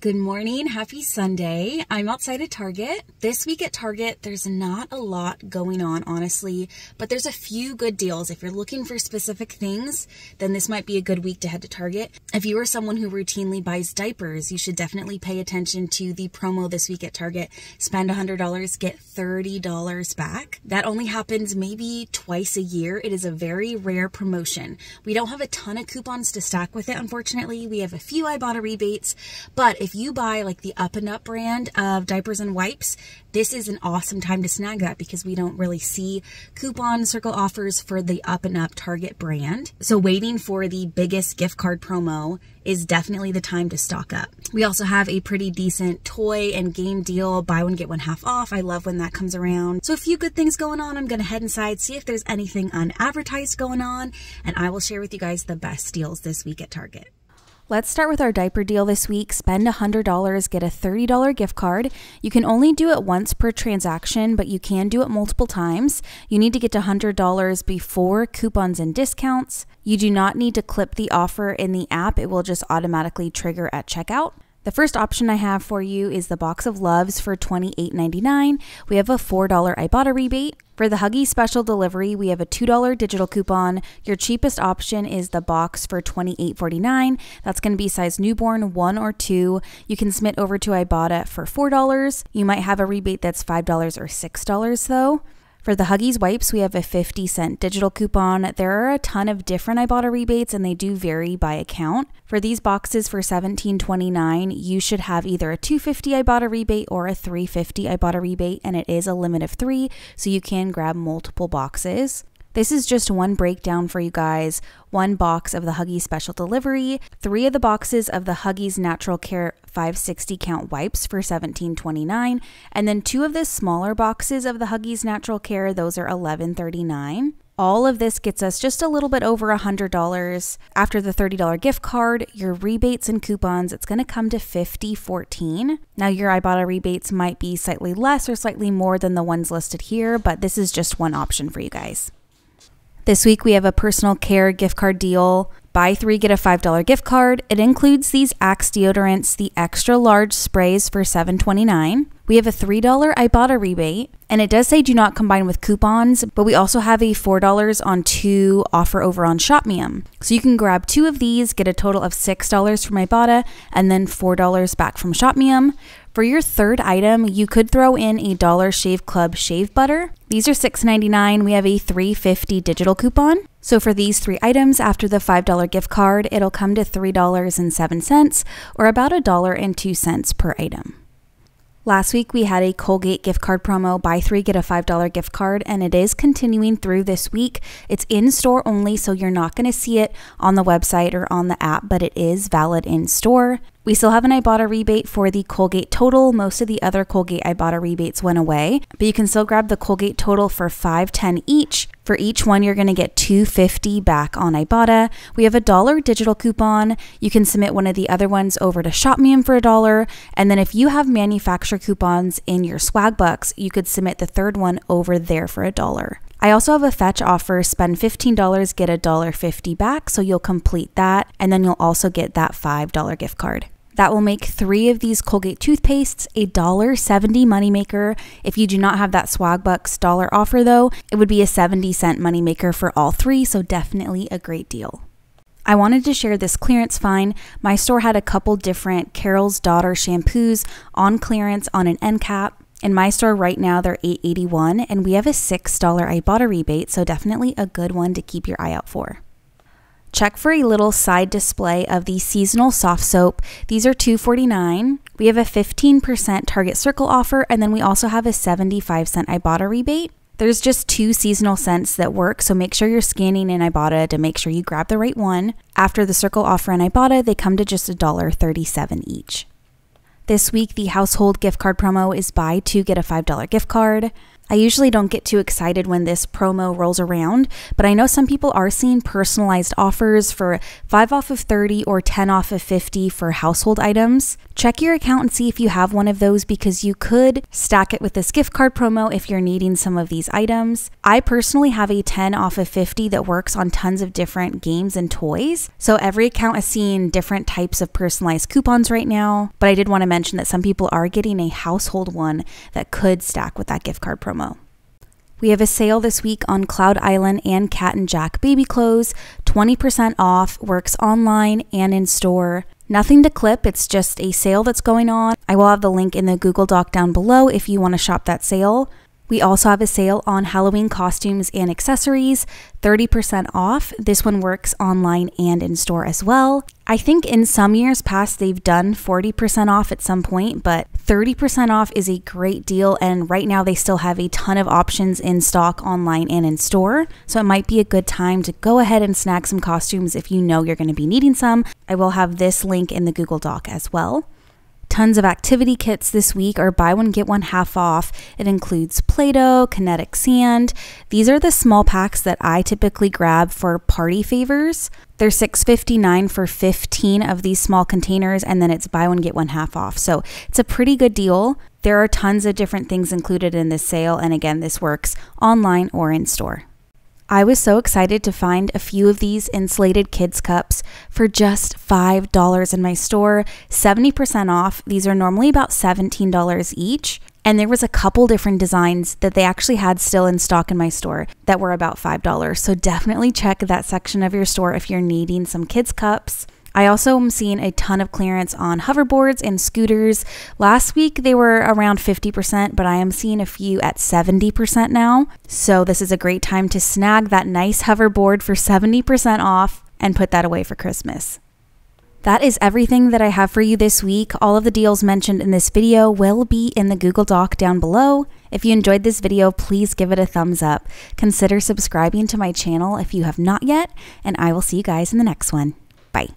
Good morning, happy Sunday. I'm outside of Target. This week at Target, there's not a lot going on, honestly, but there's a few good deals. If you're looking for specific things, then this might be a good week to head to Target. If you are someone who routinely buys diapers, you should definitely pay attention to the promo this week at Target. Spend $100, get $30 back. That only happens maybe twice a year. It is a very rare promotion. We don't have a ton of coupons to stack with it, unfortunately. We have a few Ibotta rebates, but if you buy like the Up and Up brand of diapers and wipes, this is an awesome time to snag that because we don't really see coupon circle offers for the Up and Up Target brand. So waiting for the biggest gift card promo is definitely the time to stock up. We also have a pretty decent toy and game deal, buy one, get one half off. I love when that comes around. So a few good things going on. I'm gonna head inside, see if there's anything unadvertised going on, and I will share with you guys the best deals this week at Target. Let's start with our diaper deal this week. Spend $100, get a $30 gift card. You can only do it once per transaction, but you can do it multiple times. You need to get to $100 before coupons and discounts. You do not need to clip the offer in the app. It will just automatically trigger at checkout. The first option I have for you is the Box of Loves for $28.99. We have a $4 Ibotta rebate. For the Huggies special delivery, we have a $2 digital coupon. Your cheapest option is the box for $28.49. That's going to be size newborn 1 or 2. You can submit over to Ibotta for $4. You might have a rebate that's $5 or $6 though. For the Huggies wipes, we have a 50-cent digital coupon. There are a ton of different Ibotta rebates and they do vary by account. For these boxes for $17.29, you should have either a $2.50 Ibotta rebate or a $3.50 Ibotta rebate, and it is a limit of 3, so you can grab multiple boxes. This is just one breakdown for you guys. One box of the Huggies special delivery, 3 of the boxes of the Huggies Natural Care 560 count wipes for $17.29, and then 2 of the smaller boxes of the Huggies Natural Care. Those are $11.39. All of this gets us just a little bit over $100. After the $30 gift card, your rebates and coupons, it's going to come to $50.14. Now your Ibotta rebates might be slightly less or slightly more than the ones listed here, but this is just one option for you guys. This week we have a personal care gift card deal. Buy 3, get a $5 gift card. It includes these Axe deodorants, the extra large sprays for $7.29. We have a $3 Ibotta rebate, and it does say do not combine with coupons, but we also have a $4 on 2 offer over on Shopmium. So you can grab 2 of these, get a total of $6 from Ibotta, and then $4 back from Shopmium. For your third item, you could throw in a Dollar Shave Club shave butter. These are $6.99. We have a $3.50 digital coupon. So for these 3 items, after the $5 gift card, it'll come to $3.07, or about $1.02 per item. Last week, we had a Colgate gift card promo, buy 3, get a $5 gift card, and it is continuing through this week. It's in-store only, so you're not going to see it on the website or on the app, but it is valid in-store. We still have an Ibotta rebate for the Colgate Total. Most of the other Colgate Ibotta rebates went away, but you can still grab the Colgate Total for $5.10 each. For each one, you're going to get $2.50 back on Ibotta. We have a $1 digital coupon. You can submit one of the other ones over to Shopmium for $1, and then if you have manufacturer coupons in your Swagbucks, you could submit the third one over there for $1. I also have a Fetch offer, spend $15, get $1.50 back, so you'll complete that, and then you'll also get that $5 gift card. That will make 3 of these Colgate toothpastes a $1.70 moneymaker. If you do not have that Swagbucks dollar offer though, it would be a 70-cent moneymaker for all 3, so definitely a great deal. I wanted to share this clearance find. My store had a couple different Carol's Daughter shampoos on clearance on an end cap. In my store right now, they're $8.81, and we have a $6 Ibotta rebate, so definitely a good one to keep your eye out for. Check for a little side display of the seasonal soft soap. These are $2.49. We have a 15% Target Circle offer, and then we also have a 75-cent Ibotta rebate. There's just 2 seasonal scents that work, so make sure you're scanning in Ibotta to make sure you grab the right one. After the Circle offer and Ibotta, they come to just $1.37 each. This week, the household gift card promo is buy 2, get a $5 gift card. I usually don't get too excited when this promo rolls around, but I know some people are seeing personalized offers for 5 off of 30 or 10 off of 50 for household items. Check your account and see if you have one of those, because you could stack it with this gift card promo if you're needing some of these items. I personally have a 10 off of 50 that works on tons of different games and toys, so every account is seeing different types of personalized coupons right now, but I did want to mention that some people are getting a household one that could stack with that gift card promo. We have a sale this week on Cloud Island and Cat and Jack baby clothes, 20% off, works online and in store. Nothing to clip, it's just a sale that's going on. I will have the link in the Google Doc down below if you want to shop that sale. We also have a sale on Halloween costumes and accessories, 30% off. This one works online and in store as well. I think in some years past, they've done 40% off at some point, but 30% off is a great deal. And right now they still have a ton of options in stock online and in store. So it might be a good time to go ahead and snag some costumes if you know you're going to be needing some. I will have this link in the Google Doc as well. Tons of activity kits this week are buy one, get one half off. It includes Play-Doh, Kinetic Sand. These are the small packs that I typically grab for party favors. They're $6.59 for 15 of these small containers, and then it's buy one, get one half off. So it's a pretty good deal. There are tons of different things included in this sale, and again, this works online or in store. I was so excited to find a few of these insulated kids cups for just $5 in my store, 70% off. These are normally about $17 each. And there was a couple different designs that they actually had still in stock in my store that were about $5. So definitely check that section of your store if you're needing some kids cups. I also am seeing a ton of clearance on hoverboards and scooters. Last week they were around 50%, but I am seeing a few at 70% now. So this is a great time to snag that nice hoverboard for 70% off and put that away for Christmas. That is everything that I have for you this week. All of the deals mentioned in this video will be in the Google Doc down below. If you enjoyed this video, please give it a thumbs up. Consider subscribing to my channel if you have not yet, and I will see you guys in the next one. Bye.